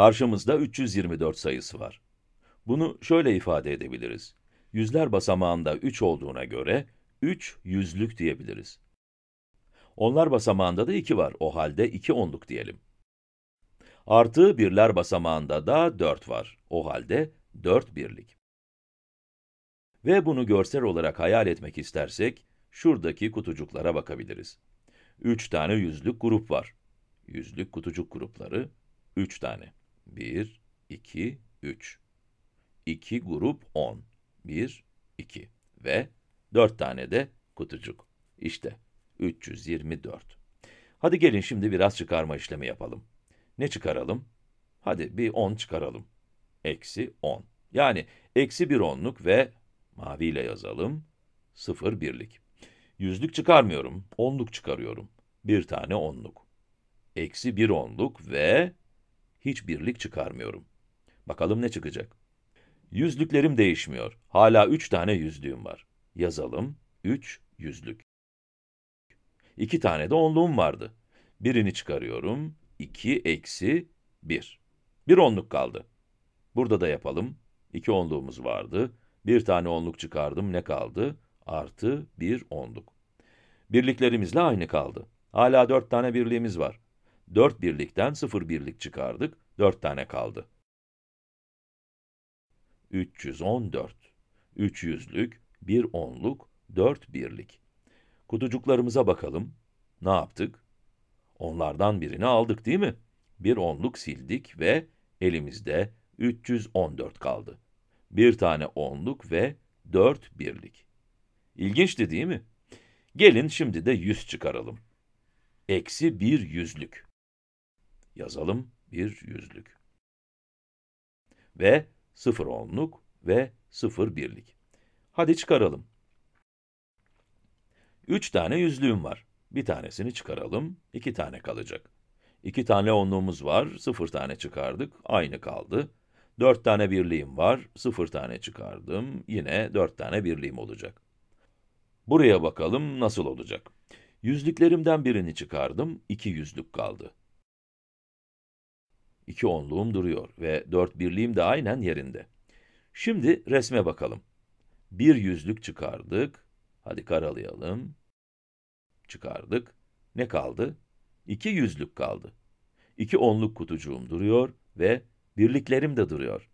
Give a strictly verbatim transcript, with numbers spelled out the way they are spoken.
Karşımızda üç yüz yirmi dört sayısı var. Bunu şöyle ifade edebiliriz. Yüzler basamağında üç olduğuna göre, üç yüzlük diyebiliriz. Onlar basamağında da iki var, o halde iki onluk diyelim. Artı birler basamağında da dört var, o halde dört birlik. Ve bunu görsel olarak hayal etmek istersek, şuradaki kutucuklara bakabiliriz. üç tane yüzlük grup var. Yüzlük kutucuk grupları üç tane. bir, iki, üç. iki grup on. bir, iki ve dört tane de kutucuk. İşte üç yüz yirmi dört. Hadi gelin şimdi biraz çıkarma işlemi yapalım. Ne çıkaralım? Hadi bir on çıkaralım. Eksi on. Yani eksi bir onluk ve maviyle yazalım. sıfır birlik. Yüzlük çıkarmıyorum, onluk çıkarıyorum. Bir tane onluk. Eksi bir onluk ve hiç birlik çıkarmıyorum. Bakalım ne çıkacak? Yüzlüklerim değişmiyor. Hala üç tane yüzlüğüm var. Yazalım, üç yüzlük. iki tane de onluğum vardı. Birini çıkarıyorum, iki eksi bir. bir onluk kaldı. Burada da yapalım. iki onluğumuz vardı. bir tane onluk çıkardım, ne kaldı? Artı bir onluk. Birliklerimizle aynı kaldı. Hala dört tane birliğimiz var. dört birlikten sıfır birlik çıkardık, dört tane kaldı. üç yüz on dört. üç yüzlük, bir onluk, dört birlik. Kutucuklarımıza bakalım. Ne yaptık? Onlardan birini aldık değil mi? bir onluk sildik ve elimizde üç yüz on dört kaldı. bir tane onluk ve dört birlik. İlginçti değil mi? Gelin şimdi de yüz çıkaralım. Eksi bir yüzlük. Yazalım bir yüzlük. Ve sıfır onluk ve sıfır birlik. Hadi çıkaralım. üç tane yüzlüğüm var. Bir tanesini çıkaralım, iki tane kalacak. iki tane onluğumuz var, sıfır tane çıkardık, aynı kaldı. dört tane birliğim var, sıfır tane çıkardım, yine dört tane birliğim olacak. Buraya bakalım nasıl olacak. Yüzlüklerimden birini çıkardım, iki yüzlük kaldı. iki onluğum duruyor ve dört birliğim de aynen yerinde. Şimdi resme bakalım. bir yüzlük çıkardık, hadi karalayalım. Çıkardık, ne kaldı? iki yüzlük kaldı. iki onluk kutucuğum duruyor ve birliklerim de duruyor.